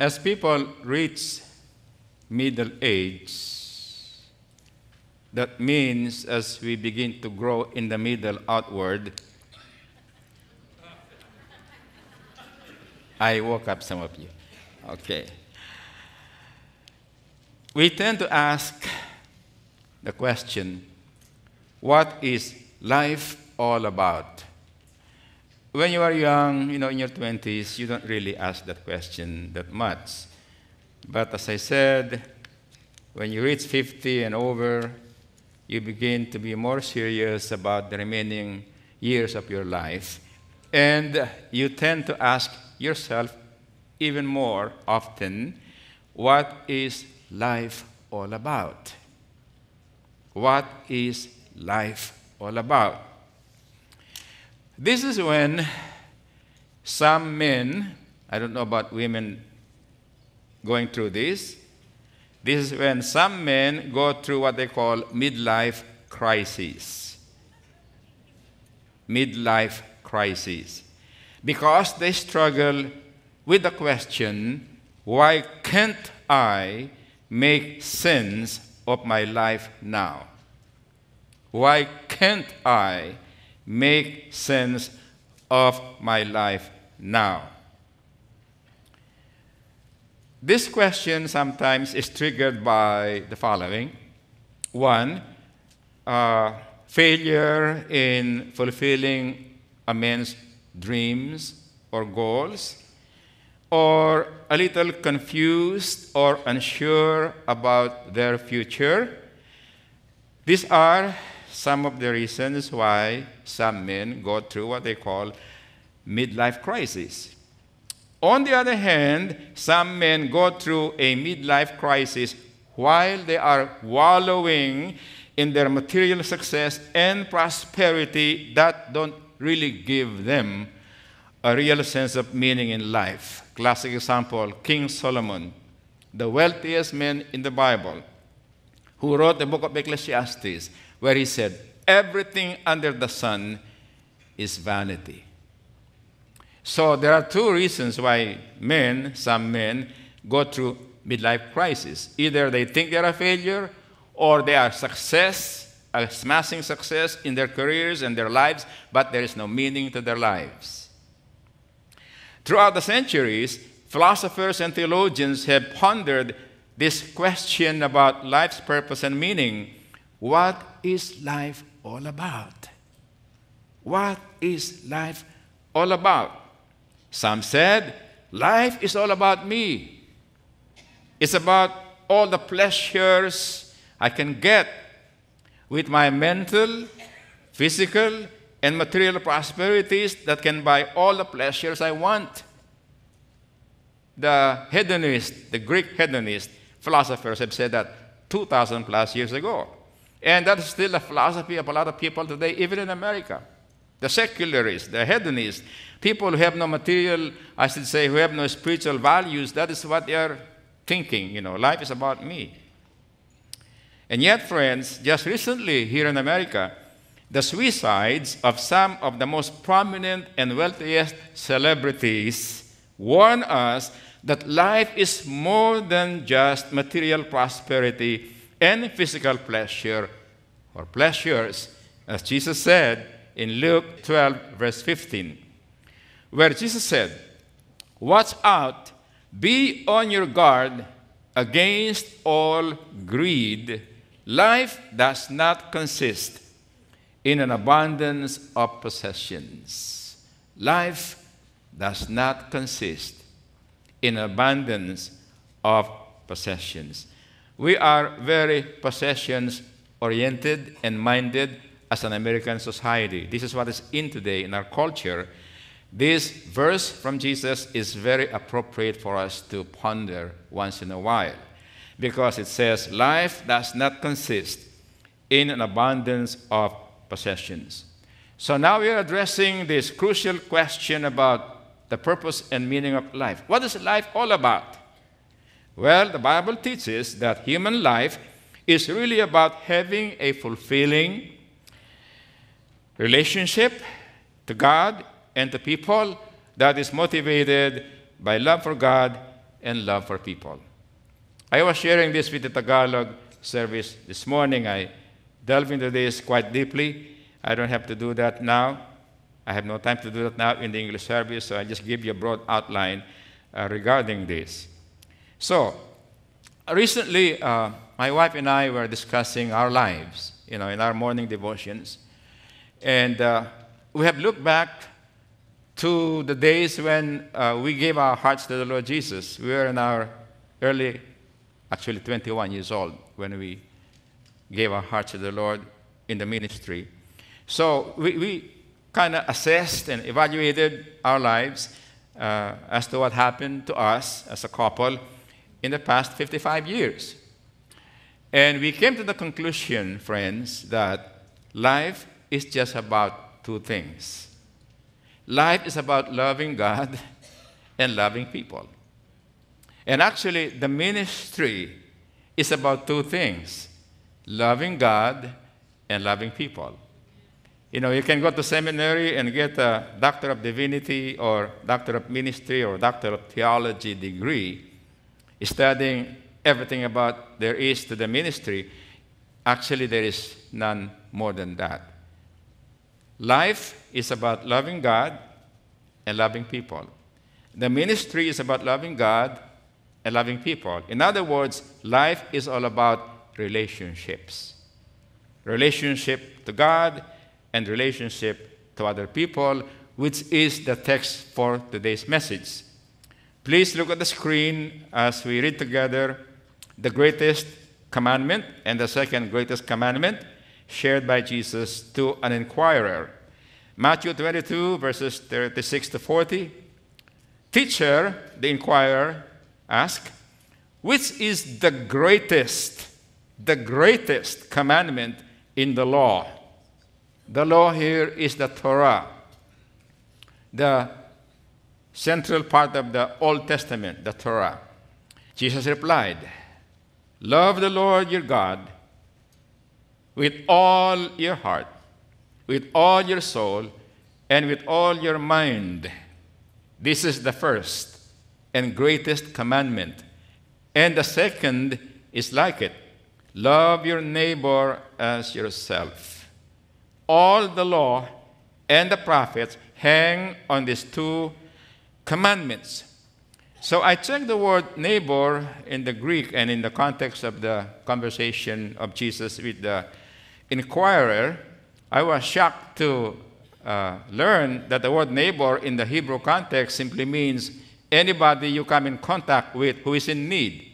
As people reach middle age, that means as we begin to grow in the middle outward, I woke up some of you. Okay. We tend to ask the question, what is life all about? When you are young, you know, in your 20s, you don't really ask that question that much. But as I said, when you reach 50 and over, you begin to be more serious about the remaining years of your life. And you tend to ask yourself even more often, what is life all about? What is life all about? This is when some men, I don't know about women going through this, this is when some men go through what they call midlife crisis. Midlife crisis. Because they struggle with the question, why can't I make sense of my life now? Why can't I make sense of my life now? This question sometimes is triggered by the following. One, failure in fulfilling a man's dreams or goals, or a little confused or unsure about their future. These are some of the reasons why some men go through what they call midlife crisis. On the other hand, some men go through a midlife crisis while they are wallowing in their material success and prosperity that don't really give them a real sense of meaning in life. Classic example, King Solomon, the wealthiest man in the Bible, who wrote the book of Ecclesiastes, where he said, everything under the sun is vanity. So there are two reasons why men, some men, go through midlife crisis. Either they think they're a failure, or they are success, a smashing success in their careers and their lives, but there is no meaning to their lives. Throughout the centuries, philosophers and theologians have pondered this question about life's purpose and meaning. What is life all about? What is life all about? Some said, life is all about me. It's about all the pleasures I can get with my mental, physical, and material prosperities that can buy all the pleasures I want. The hedonist, the Greek hedonist philosophers have said that 2,000 plus years ago. And that's still a philosophy of a lot of people today, even in America. The secularists, the hedonists, people who have no material, I should say, who have no spiritual values, that is what they are thinking, you know, life is about me. And yet, friends, just recently here in America, the suicides of some of the most prominent and wealthiest celebrities warn us that life is more than just material prosperity and physical pleasure or pleasures, as Jesus said in Luke 12, verse 15, where Jesus said, watch out, be on your guard against all greed. Life does not consist in an abundance of possessions. Life does not consist in an abundance of possessions. We are very possessions-oriented and minded as an American society. This is what is in today in our culture. This verse from Jesus is very appropriate for us to ponder once in a while, because it says, life does not consist in an abundance of possessions. So now we are addressing this crucial question about the purpose and meaning of life. What is life all about? Well, the Bible teaches that human life is really about having a fulfilling relationship to God and to people that is motivated by love for God and love for people. I was sharing this with the Tagalog service this morning. I delved into this quite deeply. I don't have to do that now. I have no time to do that now in the English service, so I just give you a broad outline regarding this. So, recently, my wife and I were discussing our lives, you know, in our morning devotions. And we have looked back to the days when we gave our hearts to the Lord Jesus. We were in our early, actually 21 years old, when we gave our hearts to the Lord in the ministry. So we kind of assessed and evaluated our lives as to what happened to us as a couple in the past 55 years. And we came to the conclusion, friends, that life is just about two things. Life is about loving God and loving people. And actually, the ministry is about two things: loving God and loving people. You know, you can go to seminary and get a Doctor of Divinity or Doctor of Ministry or Doctor of Theology degree, studying everything about there is to the ministry. Actually, there is none more than that. Life is about loving God and loving people. The ministry is about loving God and loving people. In other words, life is all about relationships. Relationship to God and relationship to other people, which is the text for today's message. Please look at the screen as we read together the greatest commandment and the second greatest commandment shared by Jesus to an inquirer. Matthew 22, verses 36 to 40. Teacher, the inquirer asked, which is the greatest commandment in the law? The law here is the Torah, the central part of the Old Testament, the Torah. Jesus replied, love the Lord your God with all your heart, with all your soul, and with all your mind. This is the first and greatest commandment. And the second is like it. Love your neighbor as yourself. All the law and the prophets hang on these two commandments. So I checked the word neighbor in the Greek and in the context of the conversation of Jesus with the inquirer. I was shocked to learn that the word neighbor in the Hebrew context simply means anybody you come in contact with who is in need.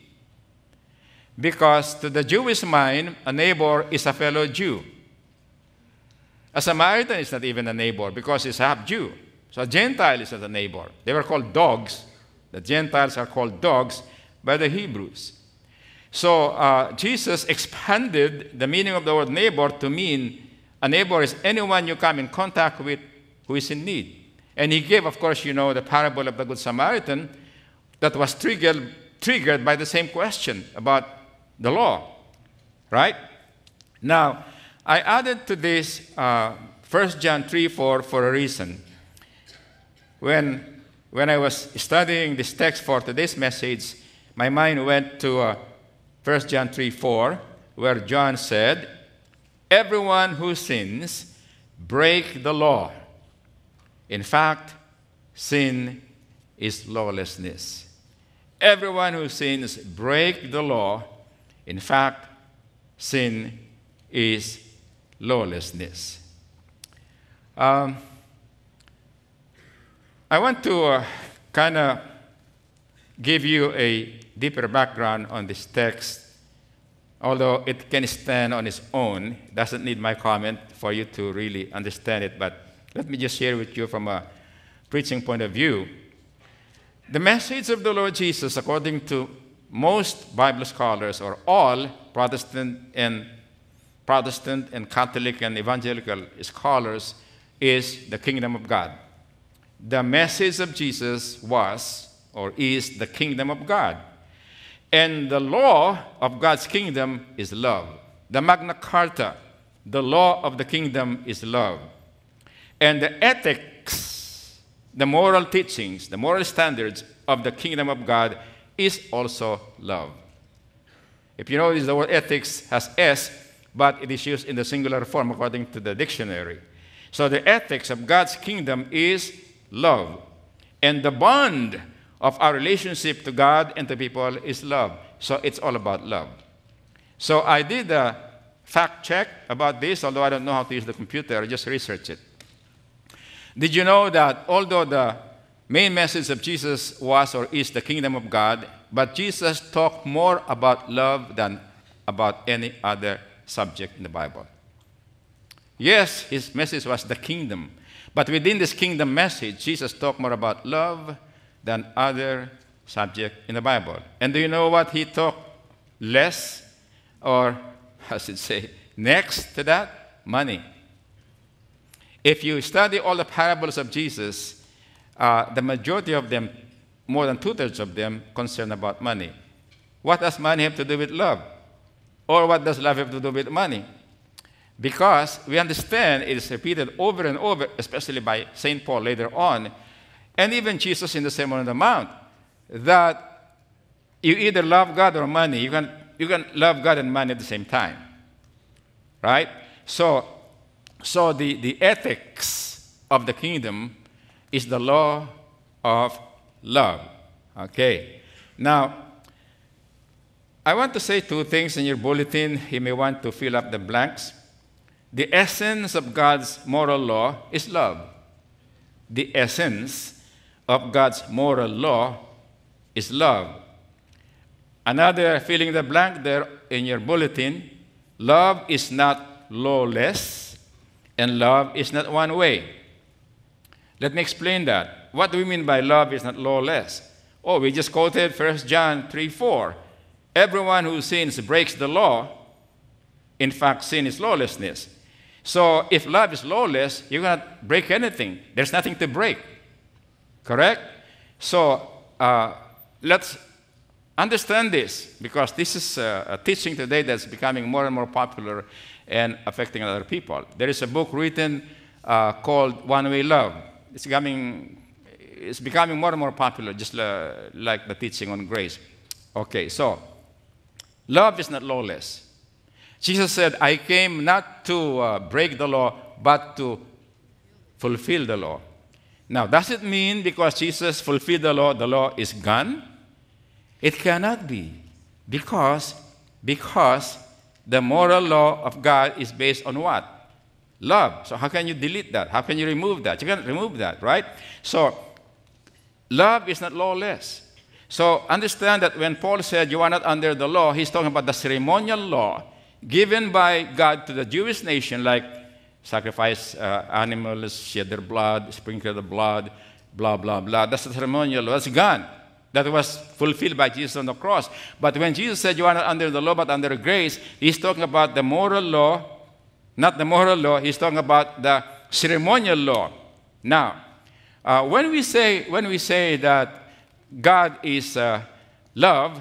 Because to the Jewish mind, a neighbor is a fellow Jew. A Samaritan is not even a neighbor because he's half Jew. So a Gentile is not a neighbor. They were called dogs. The Gentiles are called dogs by the Hebrews. So Jesus expanded the meaning of the word neighbor to mean a neighbor is anyone you come in contact with who is in need. And he gave, of course, you know, the parable of the Good Samaritan that was triggered by the same question about the law, right? Now, I added to this 1 John 3:4 for a reason. When I was studying this text for today's message, my mind went to 1 John 3:4, where John said, everyone who sins breaks the law. In fact, sin is lawlessness. Everyone who sins breaks the law. In fact, sin is lawlessness. I want to kind of give you a deeper background on this text, although it can stand on its own. It doesn't need my comment for you to really understand it, but let me just share with you from a preaching point of view. The message of the Lord Jesus, according to most Bible scholars or all Protestant and Catholic and evangelical scholars, is the kingdom of God. The message of Jesus was or is the kingdom of God. And the law of God's kingdom is love. The Magna Carta, the law of the kingdom, is love. And the ethics, the moral teachings, the moral standards of the kingdom of God is also love. If you notice, the word ethics has S, but it is used in the singular form according to the dictionary. So the ethics of God's kingdom is love. And the bond of our relationship to God and to people is love. So it's all about love. So I did a fact check about this, although I don't know how to use the computer. I just researched it. Did you know that although the main message of Jesus was or is the kingdom of God, but Jesus talked more about love than about any other subject in the Bible? Yes, his message was the kingdom. But within this kingdom message, Jesus talked more about love than other subject in the Bible. And do you know what he talked less, or I should say, next to that? Money. If you study all the parables of Jesus, the majority of them, more than 2/3 of them, concern about money. What does money have to do with love? Or what does love have to do with money? Because we understand it is repeated over and over, especially by St. Paul later on, and even Jesus in the Sermon on the Mount, that you either love God or money. You can love God and money at the same time. Right? So the ethics of the kingdom is the law of love. Okay. Now, I want to say two things in your bulletin. You may want to fill up the blanks. The essence of God's moral law is love. The essence of God's moral law is love. Another filling the blank there in your bulletin, love is not lawless, and love is not one way. Let me explain that. What do we mean by love is not lawless? Oh, we just quoted 1 John 3:4. Everyone who sins breaks the law. In fact, sin is lawlessness. So if love is lawless, you cannot break anything. There's nothing to break. Correct? So let's understand this, because this is a teaching today that's becoming more and more popular and affecting other people. There is a book written called One Way Love. It's becoming more and more popular, just like the teaching on grace. Okay, so love is not lawless. Jesus said, I came not to break the law, but to fulfill the law. Now, does it mean because Jesus fulfilled the law is gone? It cannot be, because the moral law of God is based on what? Love. So how can you delete that? How can you remove that? You can't remove that, right? So love is not lawless. So understand that when Paul said you are not under the law, he's talking about the ceremonial law given by God to the Jewish nation, like sacrifice animals, shed their blood, sprinkle the blood, blah, blah, blah. That's the ceremonial law. That's gone. That was fulfilled by Jesus on the cross. But when Jesus said, you are not under the law, but under grace, he's talking about the moral law, not the moral law. He's talking about the ceremonial law. Now, when we say that God is love,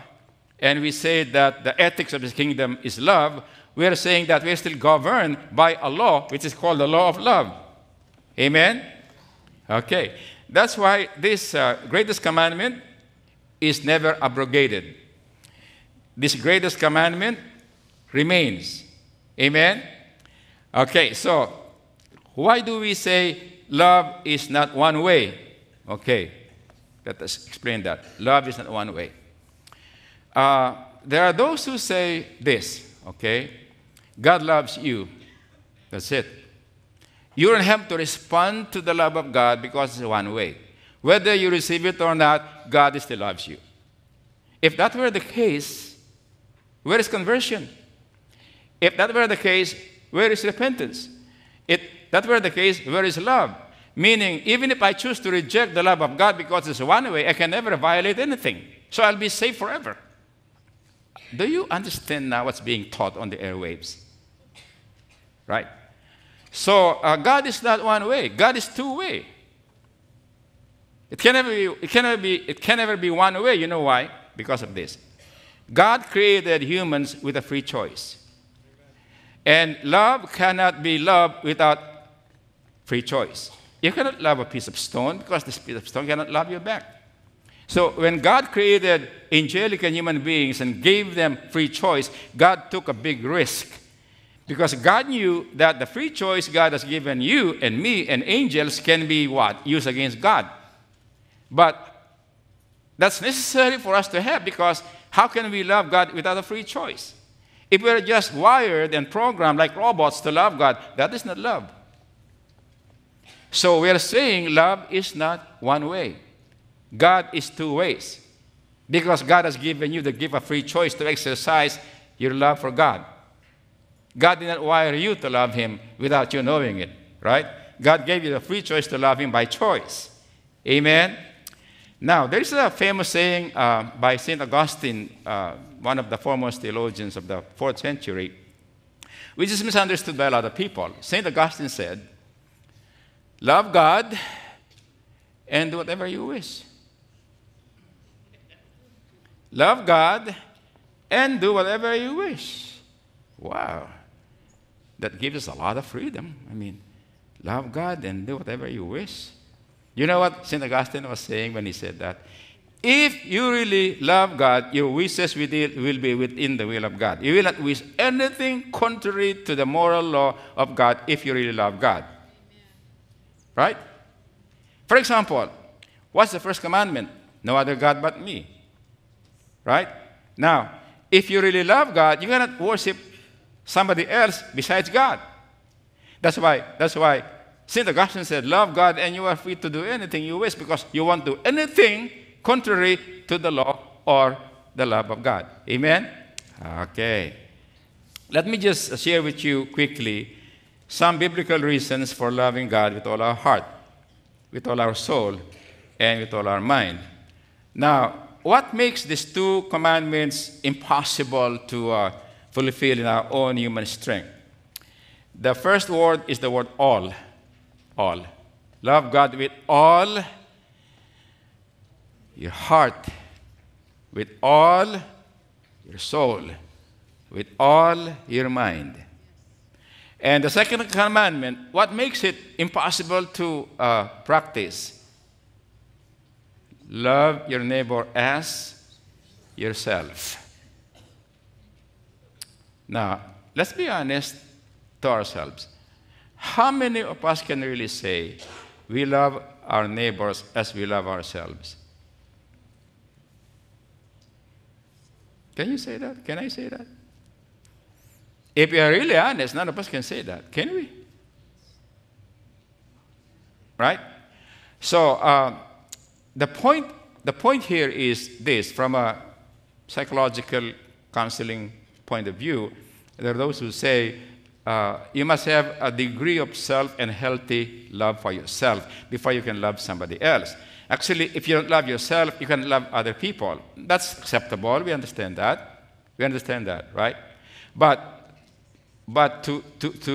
and we say that the ethics of his kingdom is love, we are saying that we are still governed by a law which is called the law of love. Amen? Okay. That's why this greatest commandment is never abrogated. This greatest commandment remains. Amen? Okay, so why do we say love is not one way? Okay, let us explain that. Love is not one way. There are those who say this, okay? God loves you. That's it. You don't have to respond to the love of God because it's one way. Whether you receive it or not, God still loves you. If that were the case, where is conversion? If that were the case, where is repentance? If that were the case, where is love? Meaning, even if I choose to reject the love of God because it's one way, I can never violate anything. So I'll be safe forever. Do you understand now what's being taught on the airwaves? Right? So God is not one way. God is two way. It can never be one way. You know why? Because of this. God created humans with a free choice. And love cannot be love without free choice. You cannot love a piece of stone because this piece of stone cannot love you back. So when God created angelic and human beings and gave them free choice, God took a big risk. Because God knew that the free choice God has given you and me and angels can be what? Used against God. But that's necessary for us to have, because how can we love God without a free choice? If we're just wired and programmed like robots to love God, that is not love. So we're saying love is not one way. God is two ways. Because God has given you the gift of free choice to exercise your love for God. God did not wire you to love him without you knowing it, right? God gave you the free choice to love him by choice. Amen? Now, there is a famous saying by St. Augustine, one of the foremost theologians of the 4th century, which is misunderstood by a lot of people. St. Augustine said, "Love God and do whatever you wish." Love God and do whatever you wish. Wow. That gives us a lot of freedom. I mean, love God and do whatever you wish. You know what St. Augustine was saying when he said that? If you really love God, your wishes will be within the will of God. You will not wish anything contrary to the moral law of God if you really love God. Amen. Right? For example, what's the first commandment? No other God but me. Right? Now, if you really love God, you cannot worship somebody else besides God. That's why St. Augustine said, love God and you are free to do anything you wish, because you won't do anything contrary to the law or the love of God. Amen? Okay. Let me just share with you quickly some biblical reasons for loving God with all our heart, with all our soul, and with all our mind. Now, what makes these two commandments impossible to fulfill in our own human strength? The first word is the word all. All. Love God with all your heart, with all your soul, with all your mind. And the second commandment, what makes it impossible to practice? Love your neighbor as yourself. Now, let's be honest to ourselves. How many of us can really say we love our neighbors as we love ourselves? Can you say that? Can I say that? If we are really honest, none of us can say that. Can we? Right? So the point here is this, from a psychological counseling point of view, there are those who say, you must have a degree of self and healthy love for yourself before you can love somebody else. Actually, if you don't love yourself, you can love other people. That's acceptable. We understand that. We understand that, right? But to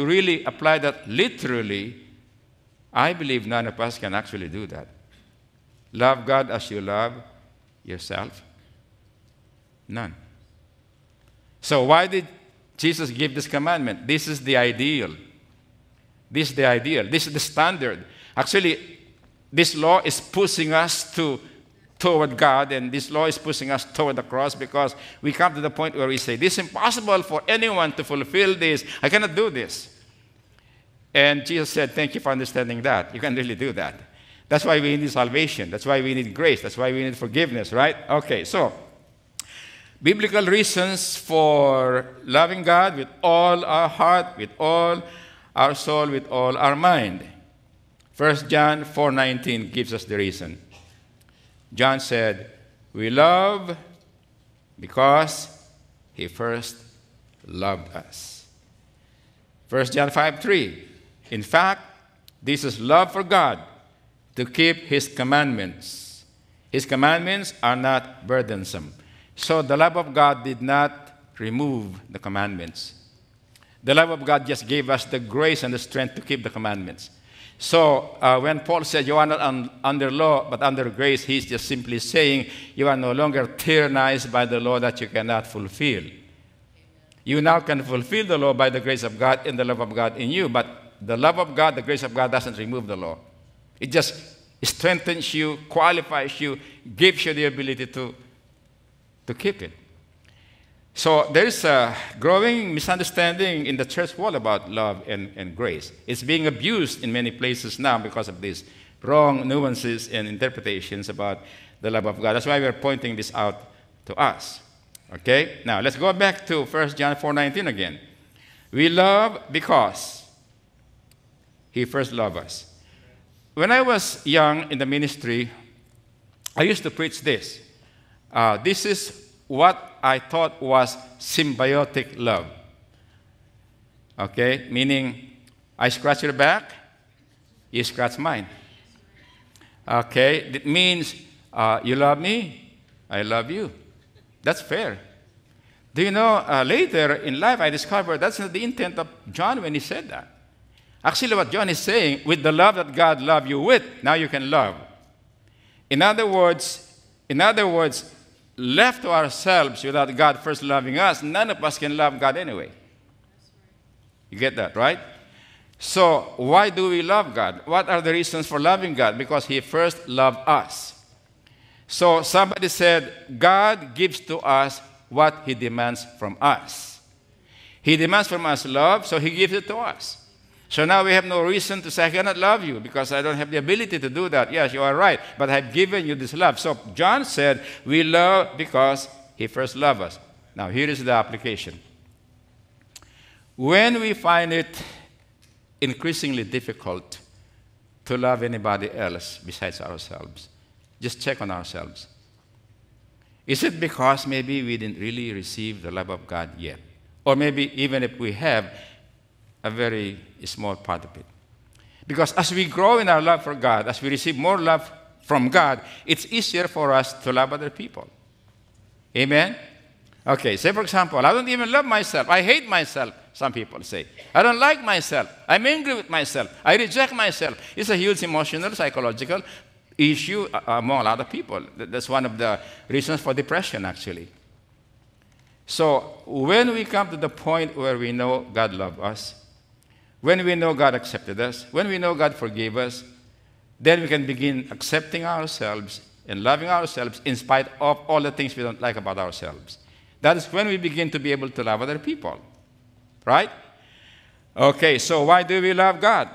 really apply that literally, I believe none of us can actually do that. Love God as you love yourself? None. So why did Jesus gave this commandment? This is the ideal. This is the ideal. This is the standard. Actually, this law is pushing us toward God, and this law is pushing us toward the cross, because we come to the point where we say, this is impossible for anyone to fulfill this. I cannot do this. And Jesus said, thank you for understanding that. You can really do that. That's why we need salvation. That's why we need grace. That's why we need forgiveness, right? Okay, so biblical reasons for loving God with all our heart, with all our soul, with all our mind. 1 John 4:19 gives us the reason. John said, we love because he first loved us. 1 John 5:3, in fact, this is love for God, to keep his commandments. His commandments are not burdensome. So the love of God did not remove the commandments. The love of God just gave us the grace and the strength to keep the commandments. So when Paul said, you are not under law, but under grace, he's just simply saying, you are no longer tyrannized by the law that you cannot fulfill. You now can fulfill the law by the grace of God and the love of God in you, but the love of God, the grace of God doesn't remove the law. It just strengthens you, qualifies you, gives you the ability to keep it. So there is a growing misunderstanding in the church world about love and grace. It's being abused in many places now because of these wrong nuances and interpretations about the love of God. That's why we're pointing this out to us. Okay? Now, let's go back to 1 John 4:19 again. We love because He first loved us. When I was young in the ministry, I used to preach this. This is what I thought was symbiotic love. Okay? Meaning, I scratch your back, you scratch mine. Okay? It means you love me, I love you. That's fair. Do you know, later in life I discovered that's not the intent of John when he said that. Actually, what John is saying, with the love that God loved you with, now you can love. In other words, left to ourselves without God first loving us, none of us can love God anyway. You get that, right? So, why do we love God? What are the reasons for loving God? Because He first loved us. So, somebody said, God gives to us what He demands from us. He demands from us love, so He gives it to us. So now we have no reason to say, I cannot love you because I don't have the ability to do that. Yes, you are right, but I've given you this love. So John said, we love because He first loved us. Now, here is the application. When we find it increasingly difficult to love anybody else besides ourselves, just check on ourselves. Is it because maybe we didn't really receive the love of God yet? Or maybe even if we have, a very small part of it. Because as we grow in our love for God, as we receive more love from God, it's easier for us to love other people. Amen? Okay, say for example, I don't even love myself. I hate myself, some people say. I don't like myself. I'm angry with myself. I reject myself. It's a huge emotional, psychological issue among a lot of people. That's one of the reasons for depression, actually. So when we come to the point where we know God loved us, when we know God accepted us, when we know God forgave us, then we can begin accepting ourselves and loving ourselves in spite of all the things we don't like about ourselves. That is when we begin to be able to love other people. Right? Okay, so why do we love God?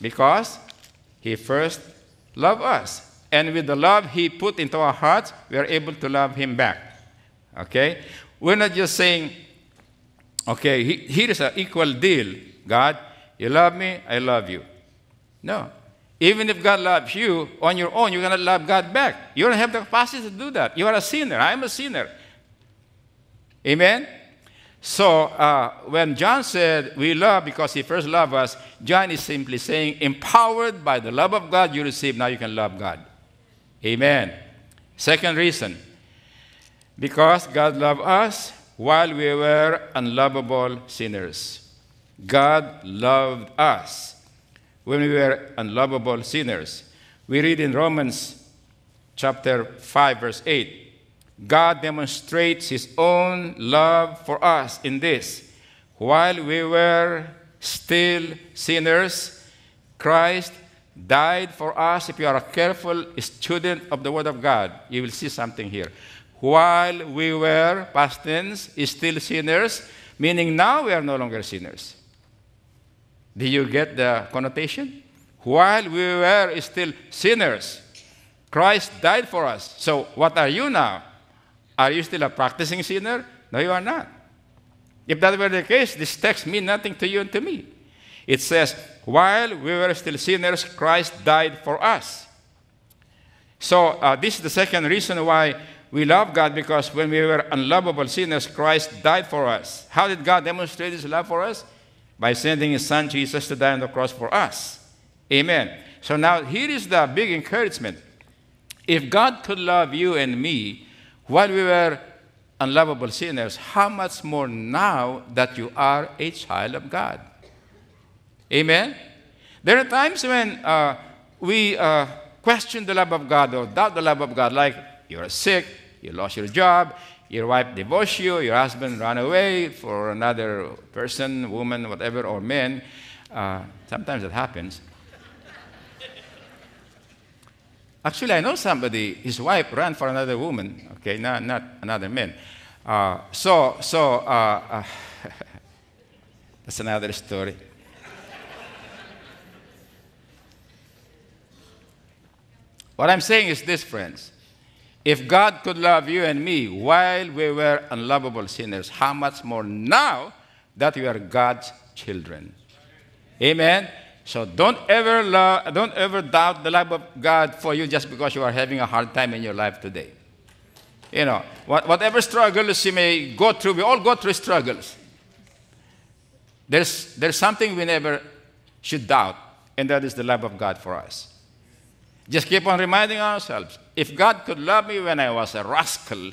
Because He first loved us. And with the love He put into our hearts, we are able to love Him back. Okay? We're not just saying, okay, here is an equal deal. God, you love me, I love you. No. Even if God loves you, on your own, you're going to love God back. You don't have the capacity to do that. You are a sinner. I'm a sinner. Amen? So, when John said, we love because He first loved us, John is simply saying, empowered by the love of God you receive, now you can love God. Amen. Second reason, because God loved us while we were unlovable sinners. God loved us when we were unlovable sinners. We read in Romans chapter 5, verse 8, God demonstrates His own love for us in this. While we were still sinners, Christ died for us. If you are a careful student of the Word of God, you will see something here. While we were, past tense, still sinners, meaning now we are no longer sinners. Do you get the connotation? While we were still sinners, Christ died for us. So what are you now? Are you still a practicing sinner? No, you are not. If that were the case, this text means nothing to you and to me. It says, while we were still sinners, Christ died for us. So this is the second reason why we love God, because when we were unlovable sinners, Christ died for us. How did God demonstrate His love for us? By sending His Son, Jesus, to die on the cross for us. Amen. So now, here is the big encouragement. If God could love you and me while we were unlovable sinners, how much more now that you are a child of God? Amen. There are times when we question the love of God or doubt the love of God, like, you're sick, you lost your job, your wife divorced you, your husband ran away for another person, woman, whatever, or men. Sometimes that happens. Actually, I know somebody, his wife ran for another woman, okay, not another man. That's another story. What I'm saying is this, friends. If God could love you and me while we were unlovable sinners, how much more now that we are God's children? Amen? So don't ever doubt the love of God for you just because you are having a hard time in your life today. You know, whatever struggles you may go through, we all go through struggles. There's something we never should doubt, and that is the love of God for us. Just keep on reminding ourselves, if God could love me when I was a rascal,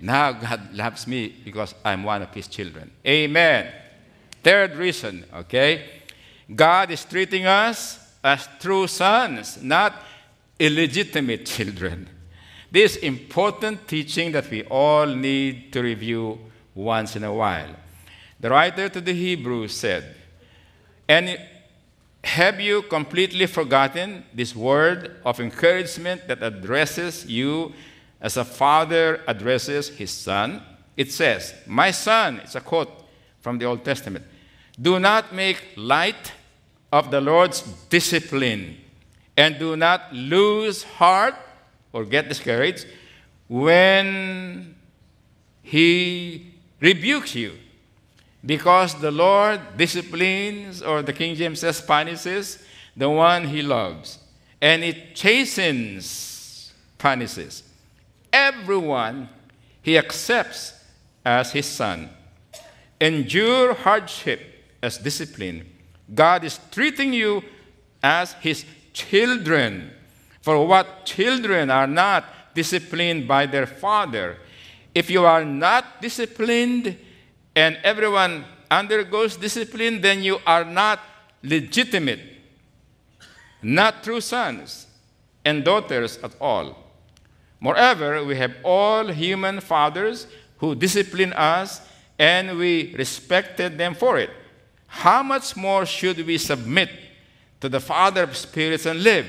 now God loves me because I'm one of His children. Amen. Third reason, okay? God is treating us as true sons, not illegitimate children. This important teaching that we all need to review once in a while. The writer to the Hebrews said, "And have you completely forgotten this word of encouragement that addresses you as a father addresses his son? It says, 'My son,'" it's a quote from the Old Testament, "'do not make light of the Lord's discipline, and do not lose heart or get discouraged when he rebukes you. Because the Lord disciplines," or the King James says, "punishes the one he loves. And it chastens," punishes, "everyone he accepts as his son. Endure hardship as discipline. God is treating you as his children. For what children are not disciplined by their father? If you are not disciplined, and everyone undergoes discipline, then you are not legitimate, not true sons and daughters at all. Moreover, we have all human fathers who discipline us, and we respected them for it. How much more should we submit to the Father of spirits and live?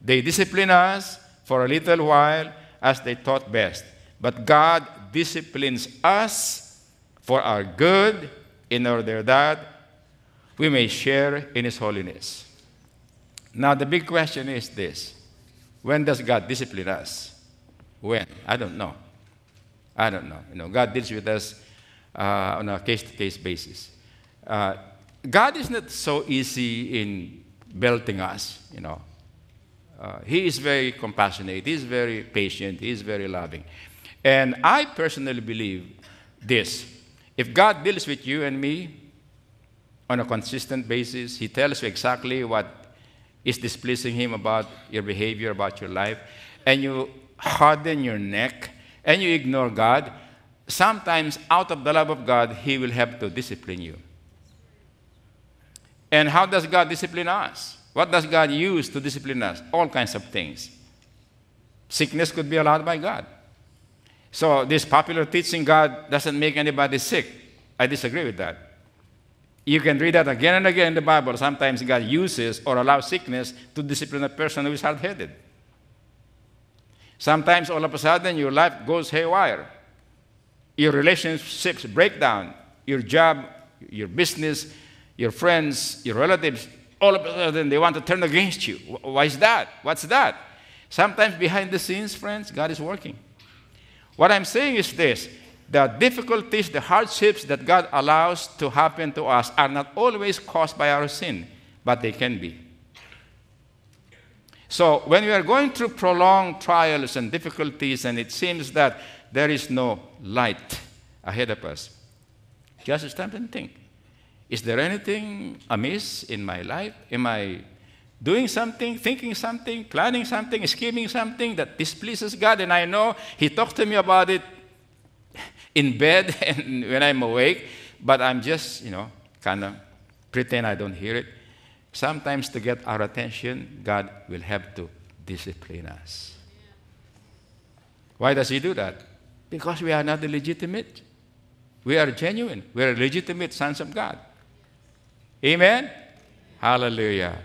They discipline us for a little while as they thought best, but God disciplines us for our good, in order that we may share in His holiness." Now, the big question is this. When does God discipline us? When? I don't know. I don't know. You know, God deals with us on a case-to-case basis. God is not so easy in belting us, you know. He is very compassionate. He is very patient. He is very loving. And I personally believe this. If God deals with you and me on a consistent basis, He tells you exactly what is displeasing Him about your behavior, about your life, and you harden your neck, and you ignore God, sometimes out of the love of God, He will have to discipline you. And how does God discipline us? What does God use to discipline us? All kinds of things. Sickness could be allowed by God. So this popular teaching, God doesn't make anybody sick, I disagree with that. You can read that again and again in the Bible. Sometimes God uses or allows sickness to discipline a person who is hard-headed. Sometimes all of a sudden your life goes haywire. Your relationships break down. Your job, your business, your friends, your relatives, all of a sudden they want to turn against you. Why is that? What's that? Sometimes behind the scenes, friends, God is working. What I'm saying is this, the difficulties, the hardships that God allows to happen to us are not always caused by our sin, but they can be. So when we are going through prolonged trials and difficulties, and it seems that there is no light ahead of us, just stand and think, is there anything amiss in my life? Am I doing something, thinking something, planning something, scheming something that displeases God? And I know He talks to me about it in bed and when I'm awake, but I'm just, you know, kind of pretend I don't hear it. Sometimes to get our attention, God will have to discipline us. Why does He do that? Because we are not illegitimate. We are genuine. We are legitimate sons of God. Amen? Hallelujah.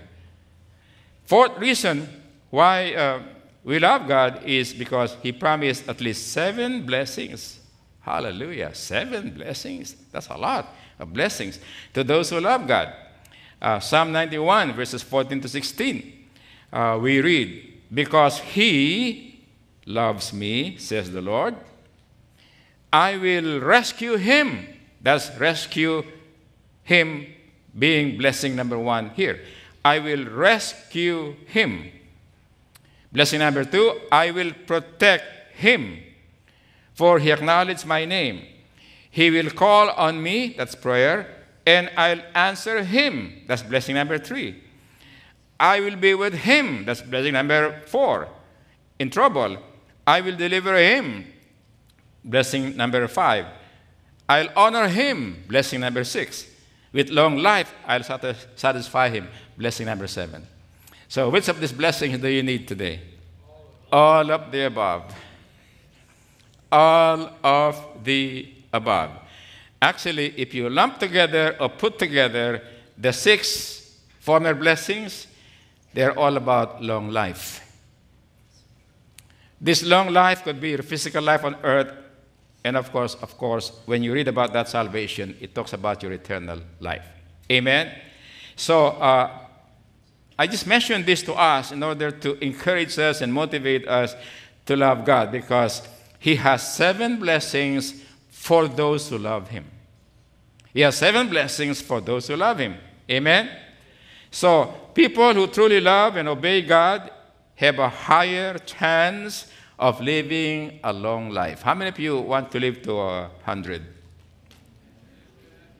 Fourth reason Why we love God is because he promised at least 7 blessings. Hallelujah. 7 blessings. That's a lot of blessings to those who love God. Psalm 91, verses 14 to 16, we read, "Because he loves me, says the Lord, I will rescue him." That's rescue him being blessing number 1 here. I will rescue him. Blessing number 2, I will protect him, for he acknowledged my name. He will call on me, that's prayer, and I'll answer him, that's blessing number 3. I will be with him, that's blessing number 4. In trouble, I will deliver him, blessing number 5. I'll honor him, blessing number 6. With long life, I'll satisfy him, blessing number 7. So which of these blessings do you need today? All of the above. All of the above. Actually, if you lump together or put together the 6 former blessings, they're all about long life. This long life could be your physical life on earth. And of course, when you read about that salvation, it talks about your eternal life. Amen? So, I just mentioned this to us in order to encourage us and motivate us to love God, because he has 7 blessings for those who love him. He has 7 blessings for those who love him. Amen? So, people who truly love and obey God have a higher chance of living a long life. How many of you want to live to 100?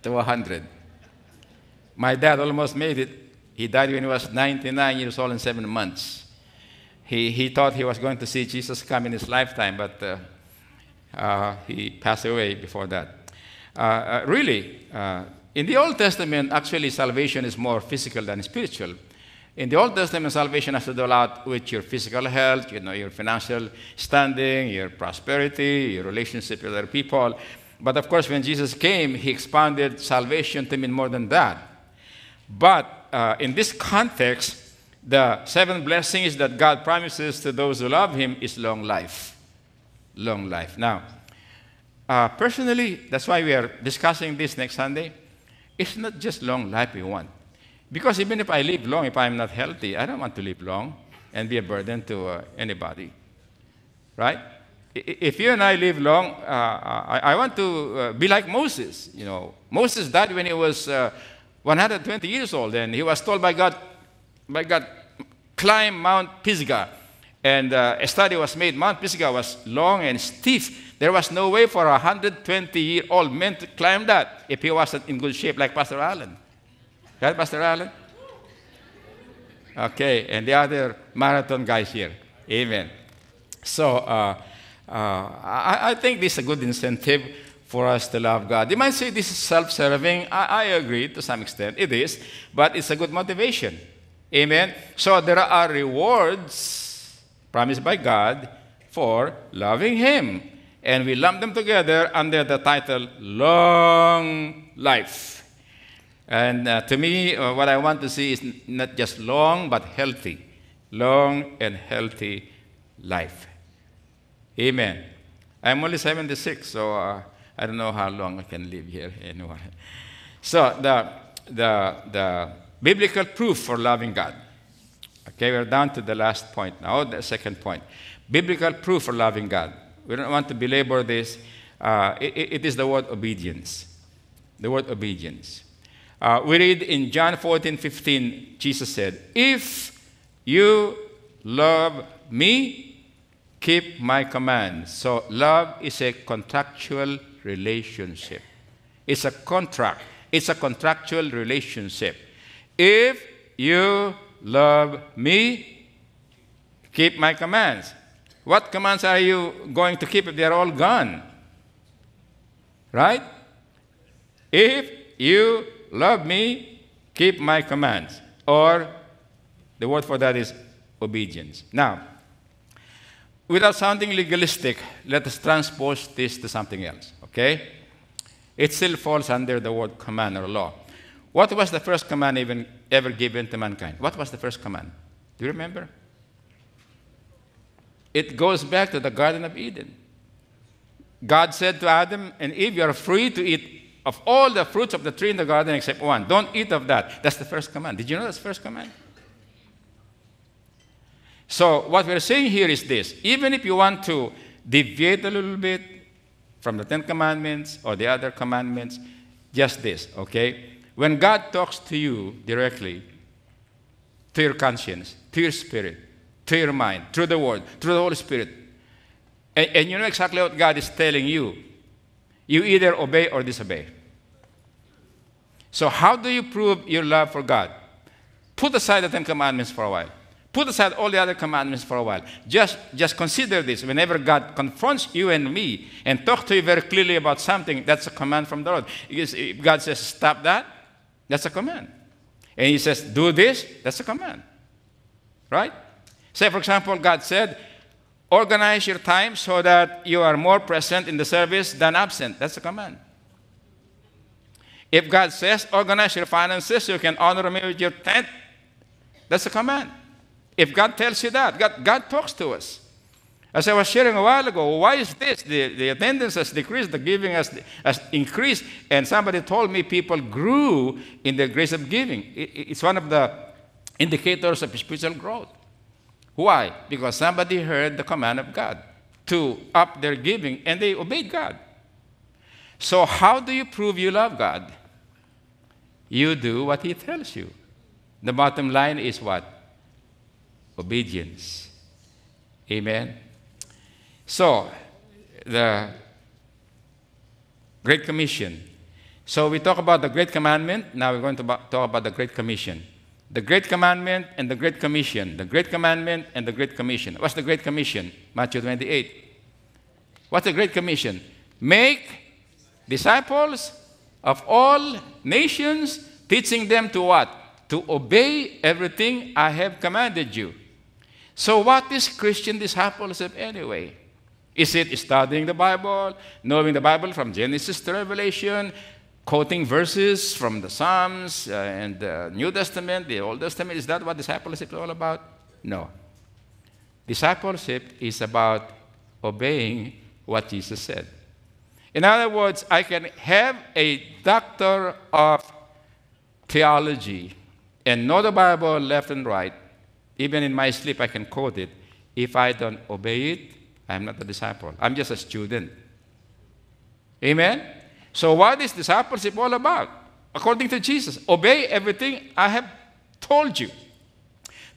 To 100. My dad almost made it. He died when he was 99 years old and 7 months. He thought he was going to see Jesus come in his lifetime, but he passed away before that. In the Old Testament, actually, salvation is more physical than spiritual. In the Old Testament, salvation has to do a lot with your physical health, your financial standing, your prosperity, your relationship with other people. But of course, when Jesus came, he expanded salvation to mean more than that. But in this context, the 7 blessings that God promises to those who love him is long life. Long life. Now, personally, that's why we are discussing this next Sunday. It's not just long life we want. Because even if I live long, if I'm not healthy, I don't want to live long and be a burden to anybody, right? If you and I live long, I want to be like Moses. Moses died when he was 120 years old, and he was told by God, climb Mount Pisgah. And a study was made. Mount Pisgah was long and stiff. There was no way for a 120-year-old man to climb that if he wasn't in good shape, like Pastor Allen. Right, Pastor Allen? Okay, and the other marathon guys here. Amen. So, I think this is a good incentive for us to love God. You might say this is self-serving. I agree to some extent. It is, but it's a good motivation. Amen. So, there are rewards promised by God for loving him. And we lump them together under the title, Long Life. And to me, what I want to see is not just long, but healthy. Long and healthy life. Amen. I'm only 76, so I don't know how long I can live here anymore. So the biblical proof for loving God. Okay, we're down to the last point now, the second point. Biblical proof for loving God. We don't want to belabor this. It is the word obedience. The word obedience. We read in John 14:15, Jesus said, "If you love me, keep my commands." So love is a contractual relationship. It's a contract. It's a contractual relationship. If you love me, keep my commands. What commands are you going to keep if they're all gone? Right? If you love me, keep my commands. Or the word for that is obedience. Now, without sounding legalistic, let us transpose this to something else, okay? It still falls under the word command or law. What was the first command ever given to mankind? What was the first command? Do you remember? It goes back to the Garden of Eden. God said to Adam and Eve, you are free to eat of all the fruits of the tree in the garden except one. Don't eat of that. That's the first command. Did you know that's the first command? So what we're saying here is this. Even if you want to deviate a little bit from the Ten Commandments or the other commandments, just this, okay? When God talks to you directly, to your conscience, to your spirit, to your mind, through the Word, through the Holy Spirit, and you know exactly what God is telling you, you either obey or disobey. So how do you prove your love for God? Put aside the Ten Commandments for a while. Put aside all the other commandments for a while. Just consider this. Whenever God confronts you and me and talks to you very clearly about something, that's a command from the Lord. If God says, stop that, that's a command. And He says, do this, that's a command. Right? Say, for example, God said, organize your time so that you are more present in the service than absent. That's a command. If God says, organize your finances so you can honor me with your tenth, that's a command. If God tells you that, God talks to us. As I was sharing a while ago, why is this? The attendance has decreased, the giving has increased, and somebody told me people grew in the grace of giving. It's one of the indicators of spiritual growth. Why? Because somebody heard the command of God to up their giving, and they obeyed God. So how do you prove you love God? You do what He tells you. The bottom line is what? Obedience. Amen? So, the Great Commission. So we talk about the Great Commandment. Now we're going to talk about the Great Commission. The Great Commandment and the Great Commission. The Great Commandment and the Great Commission. What's the Great Commission? Matthew 28. What's the Great Commission? Make disciples of all nations, teaching them to what? To obey everything I have commanded you. So what is Christian discipleship anyway? Is it studying the Bible, knowing the Bible from Genesis to Revelation, quoting verses from the Psalms and the New Testament, the Old Testament? Is that what discipleship is all about? No. Discipleship is about obeying what Jesus said. In other words, I can have a doctor of theology and know the Bible left and right. Even in my sleep, I can quote it. If I don't obey it, I'm not a disciple. I'm just a student. Amen? So what is discipleship all about? According to Jesus, obey everything I have told you.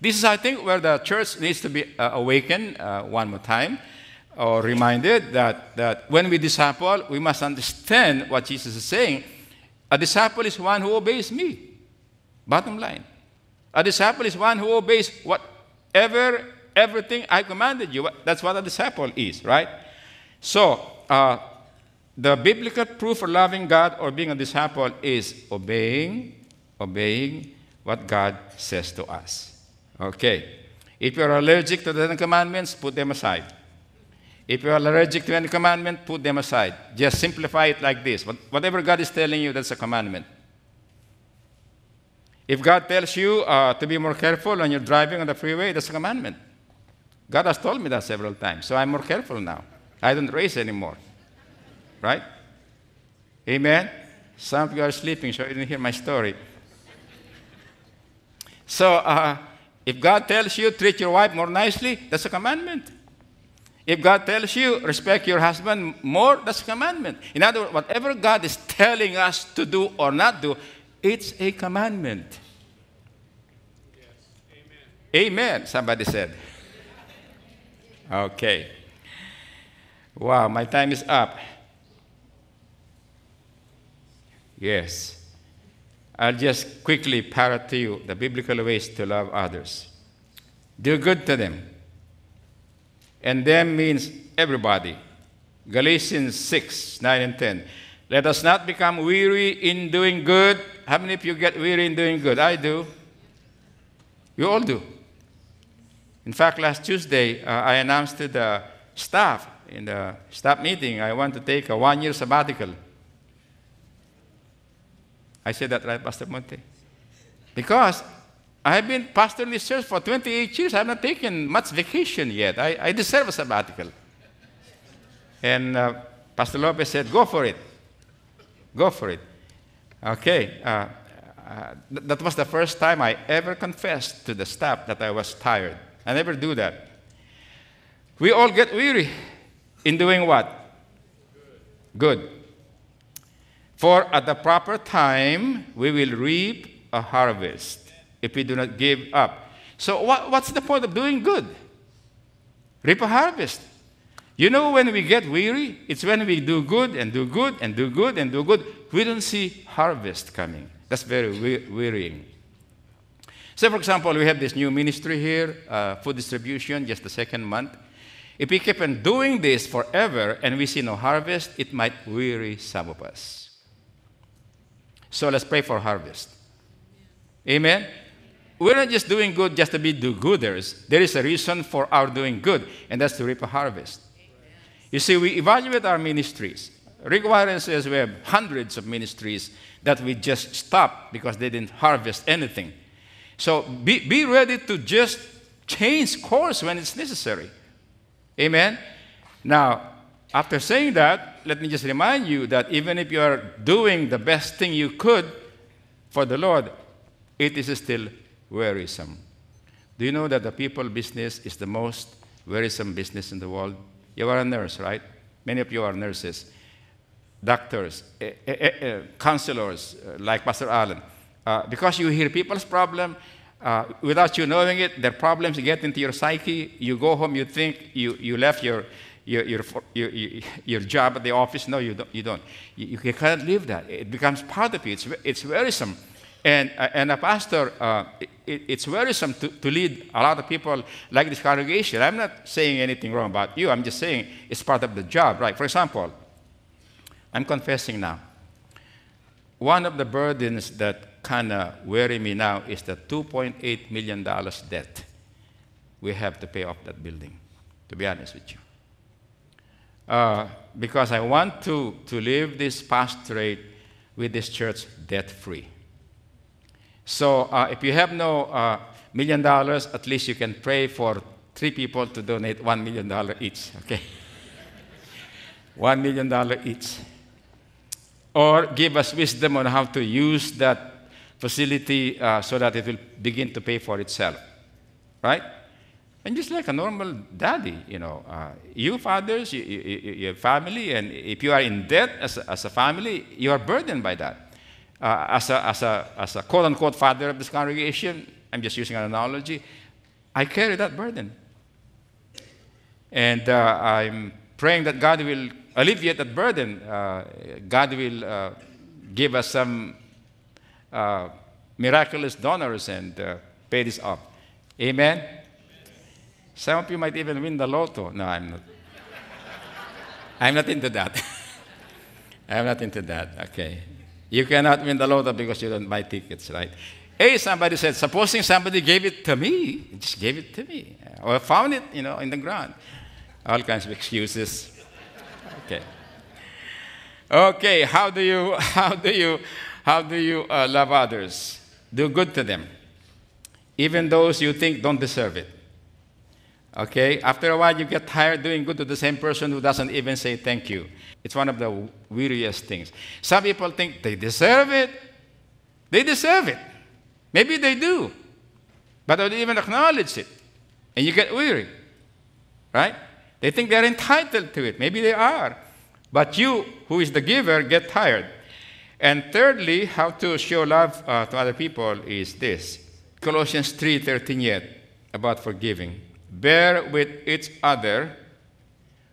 This is, I think, where the church needs to be awakened one more time, or reminded that when we disciple, we must understand what Jesus is saying. A disciple is one who obeys me. Bottom line. A disciple is one who obeys everything I commanded you. That's what a disciple is, right? So, the biblical proof for loving God or being a disciple is obeying what God says to us. Okay. If you're allergic to the Ten Commandments, put them aside. If you're allergic to any commandment, put them aside. Just simplify it like this. Whatever God is telling you, that's a commandment. If God tells you to be more careful when you're driving on the freeway, that's a commandment. God has told me that several times, so I'm more careful now. I don't race anymore. Right? Amen? Some of you are sleeping, so you didn't hear my story. So, if God tells you treat your wife more nicely, that's a commandment. If God tells you respect your husband more, that's a commandment. In other words, whatever God is telling us to do or not do, it's a commandment. Yes. Amen. Amen, somebody said. Okay. Wow, my time is up. Yes. I'll just quickly parrot to you the biblical ways to love others. Do good to them. And them means everybody. Galatians 6, 9 and 10. Let us not become weary in doing good. How many of you get weary in doing good? I do. You all do. In fact, last Tuesday, I announced to the staff in the staff meeting, I want to take a one-year sabbatical. I said that right, Pastor Monte? Because I have been pastoring this church for 28 years. I have not taken much vacation yet. I deserve a sabbatical. And Pastor Lopez said, go for it. Go for it. Okay. That was the first time I ever confessed to the staff that I was tired. I never do that. We all get weary in doing what? Good. For at the proper time, we will reap a harvest if we do not give up. So what's the point of doing good? Reap a harvest. You know when we get weary? It's when we do good and do good and do good and do good. We don't see harvest coming. That's very wearying. So, for example, we have this new ministry here, food distribution, just the second month. If we keep on doing this forever and we see no harvest, it might weary some of us. So let's pray for harvest. Amen? We're not just doing good just to be do-gooders. There is a reason for our doing good, and that's to reap a harvest. You see, we evaluate our ministries. Rick Warren says we have hundreds of ministries that we just stopped because they didn't harvest anything. So be ready to just change course when it's necessary. Amen? Now, after saying that, let me just remind you that even if you are doing the best thing you could for the Lord, it is still wearisome. Do you know that the people business is the most wearisome business in the world? You are a nurse, right? Many of you are nurses, doctors, counselors, like Pastor Allen. Because you hear people's problem, without you knowing it, their problems get into your psyche. You go home, you think you left your job at the office. No, you don't. You can't leave that. It becomes part of you. It's wearisome. And a pastor, it's wearisome to lead a lot of people like this congregation. I'm not saying anything wrong about you. I'm just saying it's part of the job, right? For example, I'm confessing now. One of the burdens that kind of weary me now is the $2.8 million debt. We have to pay off that building, to be honest with you. Because I want to leave this pastorate with this church debt-free. So if you have no $1 million, at least you can pray for 3 people to donate $1 million each, okay? $1 million each. Or give us wisdom on how to use that facility so that it will begin to pay for itself, right? And just like a normal daddy, you know, you fathers, your family, and if you are in debt as a family, you are burdened by that. As a quote-unquote father of this congregation, I'm just using an analogy, I carry that burden. And I'm praying that God will alleviate that burden. God will give us some miraculous donors and pay this off. Amen? Amen? Some of you might even win the lotto. No, I'm not. I'm not into that. I'm not into that. Okay. You cannot win the lotto because you don't buy tickets, right? Hey, somebody said, supposing somebody gave it to me, just gave it to me, or found it, you know, in the ground. All kinds of excuses. Okay. Okay. How do you love others? Do good to them, even those you think don't deserve it. Okay? After a while, you get tired doing good to the same person who doesn't even say thank you. It's one of the weariest things. Some people think they deserve it. They deserve it. Maybe they do, but they don't even acknowledge it. And you get weary, right? They think they're entitled to it. Maybe they are. But you, who is the giver, get tired. And thirdly, how to show love to other people is this. Colossians 3:13, about forgiving. Bear with each other.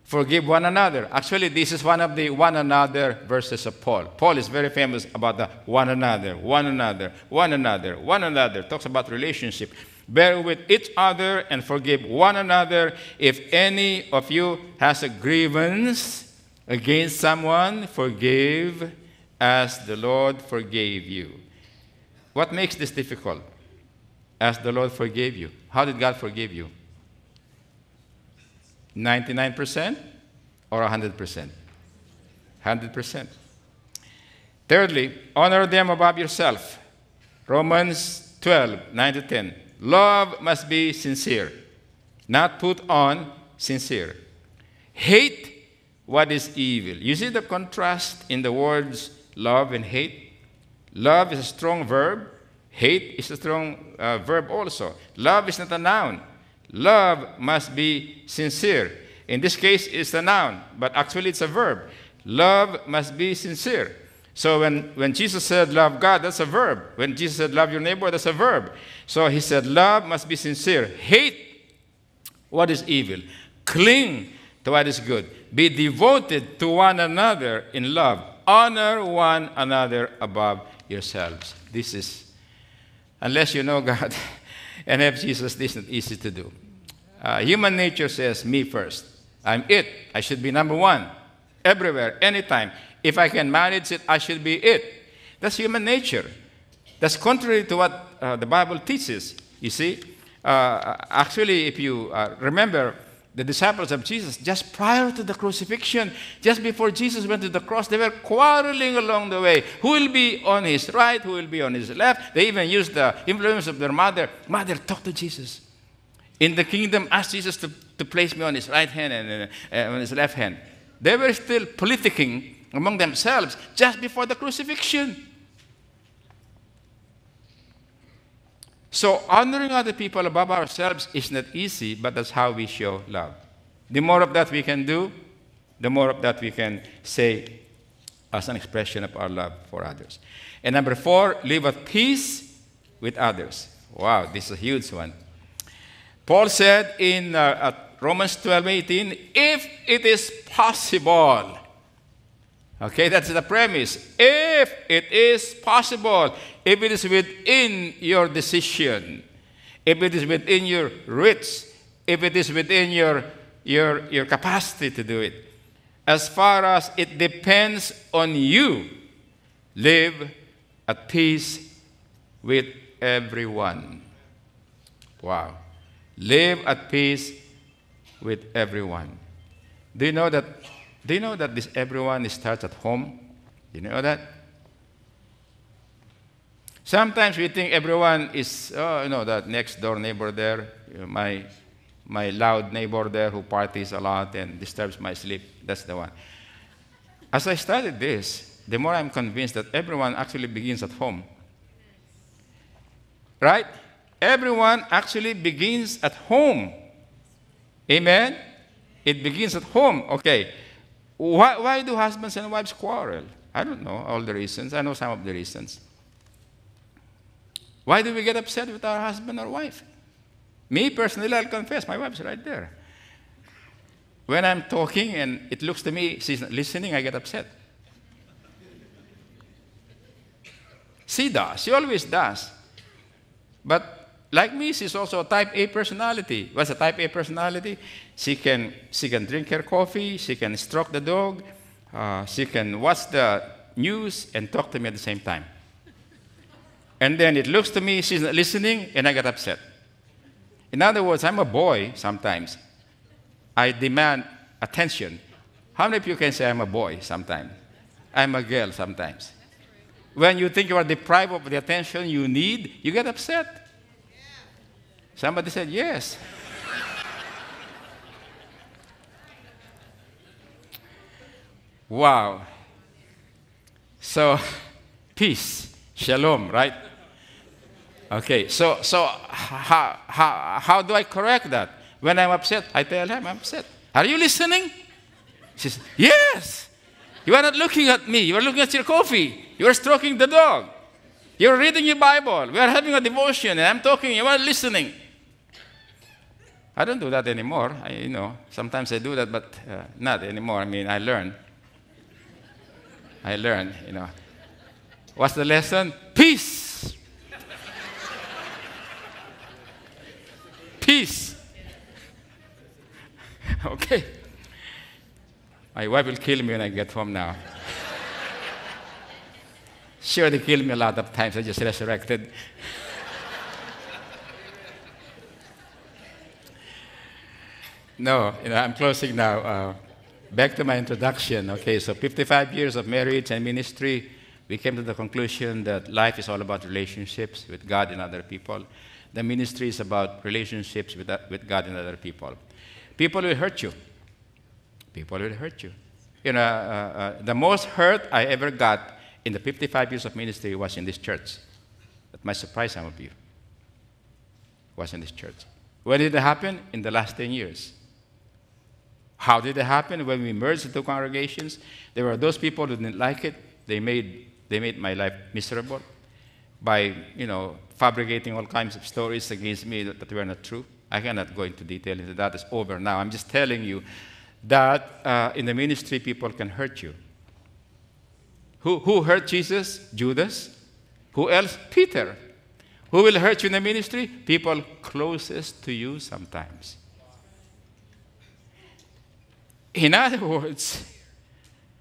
Forgive one another. Actually, this is one of the one another verses of Paul. Paul is very famous about the one another, one another, one another, one another. Talks about relationship. Bear with each other and forgive one another. If any of you has a grievance against someone, forgive as the Lord forgave you. What makes this difficult? As the Lord forgave you. How did God forgive you? 99% or 100%? 100%. Thirdly, honor them above yourself. Romans 12, 9 to 10. Love must be sincere, not put on, sincere. Hate what is evil. You see the contrast in the words love and hate? Love is a strong verb. Hate is a strong verb also. Love is not a noun. Love must be sincere. In this case, it's a noun, but actually it's a verb. Love must be sincere. So when Jesus said, love God, that's a verb. When Jesus said, love your neighbor, that's a verb. So he said, love must be sincere. Hate what is evil. Cling to what is good. Be devoted to one another in love. Honor one another above yourselves. This is, unless you know God and have Jesus, this is not easy to do. Human nature says, me first. I'm it. I should be number one. Everywhere, anytime. If I can manage it, I should be it. That's human nature. That's contrary to what the Bible teaches, you see. Actually, if you remember, the disciples of Jesus, just prior to the crucifixion, just before Jesus went to the cross, they were quarreling along the way. Who will be on his right? Who will be on his left? They even used the influence of their mother. Mother, talk to Jesus. In the kingdom, ask Jesus to place me on his right hand and on his left hand. They were still politicking among themselves just before the crucifixion. So honoring other people above ourselves is not easy, but that's how we show love. The more of that we can do, the more of that we can say as an expression of our love for others. And number 4, live at peace with others. Wow, this is a huge one. Paul said in Romans 12:18, if it is possible. Okay, that's the premise. If it is possible, if it is within your decision, if it is within your wits, if it is within your capacity to do it, as far as it depends on you, live at peace with everyone. Wow. Live at peace with everyone. Do you know that? Do you know that this everyone starts at home? Do you know that? Sometimes we think everyone is, oh, you know, that next door neighbor there, my loud neighbor there who parties a lot and disturbs my sleep. That's the one. As I studied this, the more I'm convinced that everyone actually begins at home. Right? Everyone actually begins at home. Amen? It begins at home. Okay. Why do husbands and wives quarrel? I don't know all the reasons. I know some of the reasons. Why do we get upset with our husband or wife? Me, personally, I'll confess, my wife's right there. When I'm talking and it looks to me, she's not listening, I get upset. She does. She always does. But like me, she's also a type A personality. What's a type A personality? She can drink her coffee. She can stroke the dog. She can watch the news and talk to me at the same time. And then it looks to me she's not listening, and I get upset. In other words, I'm a boy sometimes. I demand attention. How many of you can say I'm a boy sometimes? I'm a girl sometimes. When you think you are deprived of the attention you need, you get upset. Somebody said yes. Wow. So, peace, shalom, right? Okay. So how do I correct that? When I'm upset, I tell him I'm upset. Are you listening? She says, yes. You are not looking at me. You are looking at your coffee. You are stroking the dog. You are reading your Bible. We are having a devotion, and I'm talking. You are listening. I don't do that anymore. Sometimes I do that, but not anymore. I mean, I learned. I learned, you know. What's the lesson? Peace. Peace. Okay. My wife will kill me when I get home now. Sure, they killed me a lot of times. I just resurrected. No, I'm closing now. Back to my introduction. Okay, so 55 years of marriage and ministry. we came to the conclusion that life is all about relationships with God and other people. The ministry is about relationships with God and other people. People will hurt you. People will hurt you. You know, the most hurt I ever got in the 55 years of ministry was in this church. That might surprise some of you. Was in this church. When did it happen? In the last 10 years. How did it happen? When we merged the two congregations, there were those people who didn't like it. They made my life miserable by, you know, fabricating all kinds of stories against me that were not true. I cannot go into detail into that. It's over now. I'm just telling you that in the ministry, people can hurt you. Who hurt Jesus? Judas. Who else? Peter. Who will hurt you in the ministry? People closest to you sometimes. In other words,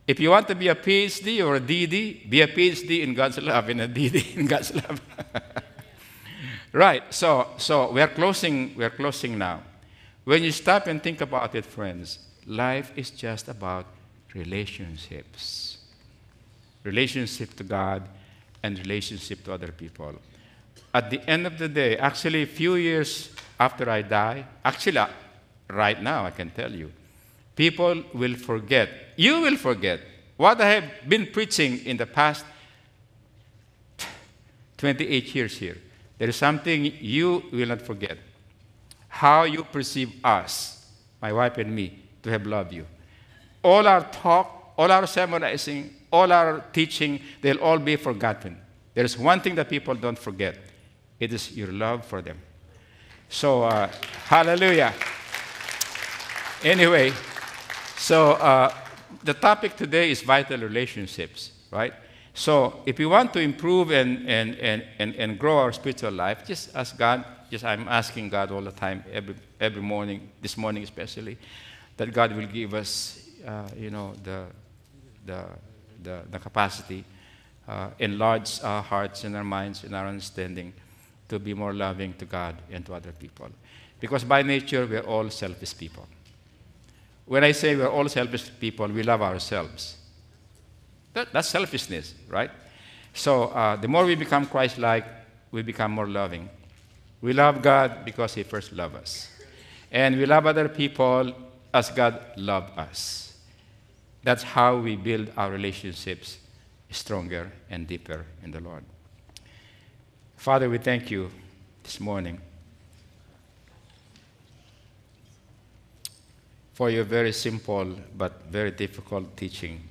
if you want to be a PhD or a DD, be a PhD in God's love and a DD in God's love. Right, so we're closing now. When you stop and think about it, friends, life is just about relationships. Relationship to God and relationship to other people. At the end of the day, actually a few years after I die, actually right now I can tell you, people will forget, you will forget, what I have been preaching in the past 28 years here. There is something you will not forget. How you perceive us, my wife and me, to have loved you. All our talk, all our sermonizing, all our teaching, they'll all be forgotten. There is one thing that people don't forget. It is your love for them. So, hallelujah. Anyway, so the topic today is vital relationships, right? So if you want to improve and grow our spiritual life, just ask God, just I'm asking God all the time, every morning, this morning especially, that God will give us, you know, the capacity, enlarge our hearts and our minds and our understanding to be more loving to God and to other people. Because by nature, we're all selfish people. When I say we're all selfish people, we love ourselves. That's selfishness, right? So the more we become Christ-like, we become more loving. We love God because He first loved us. And we love other people as God loved us. That's how we build our relationships stronger and deeper in the Lord. Father, we thank you this morning for your very simple but very difficult teaching.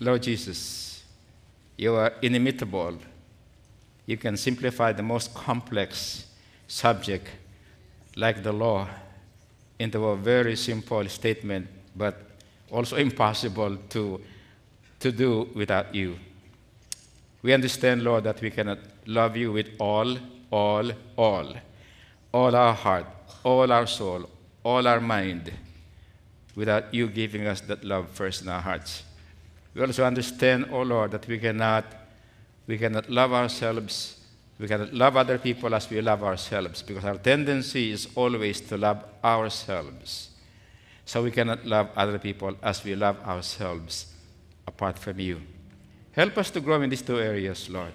Lord Jesus, you are inimitable. You can simplify the most complex subject, like the law, into a very simple statement, but also impossible to do without you. We understand, Lord, that we cannot love you with all our heart, all our soul, all our mind, without you giving us that love first in our hearts. We also understand, oh Lord, that we cannot love ourselves, we cannot love other people as we love ourselves, because our tendency is always to love ourselves. So we cannot love other people as we love ourselves apart from you. Help us to grow in these two areas, Lord.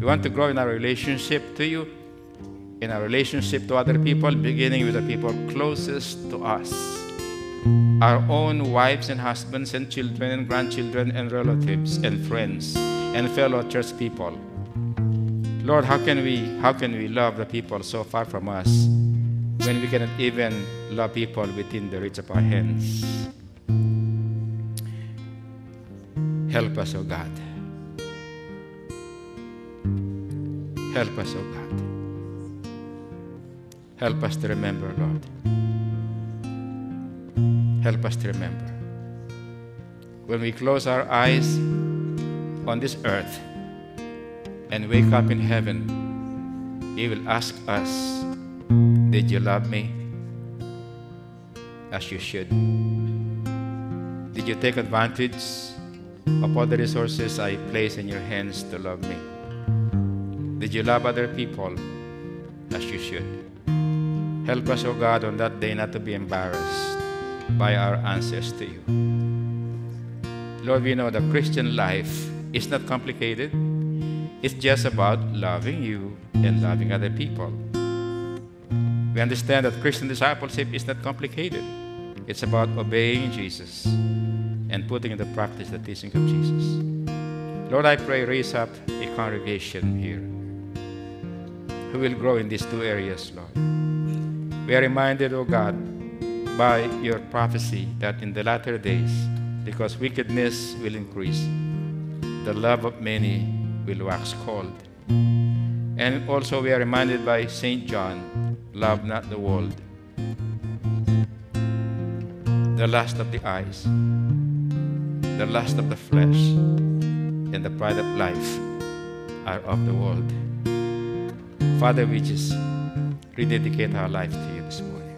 We want to grow in our relationship to you, in our relationship to other people, beginning with the people closest to us. Our own wives and husbands and children and grandchildren and relatives and friends and fellow church people. Lord, how can we love the people so far from us when we cannot even love people within the reach of our hands? Help us, O God. Help us, O God. Help us to remember, Lord. Help us to remember. When we close our eyes on this earth and wake up in heaven, He will ask us, did you love me as you should? Did you take advantage of all the resources I place in your hands to love me? Did you love other people as you should? Help us, O God, on that day not to be embarrassed by our answers to you. Lord, we know the Christian life is not complicated. It's just about loving you and loving other people. We understand that Christian discipleship is not complicated. It's about obeying Jesus and putting into practice the teaching of Jesus. Lord, I pray, raise up a congregation here who will grow in these two areas, Lord. We are reminded, O God, by your prophecy that in the latter days, because wickedness will increase, the love of many will wax cold. And also we are reminded by St. John, love not the world, the lust of the eyes, the lust of the flesh, and the pride of life are of the world. Father, we just rededicate our life to you this morning.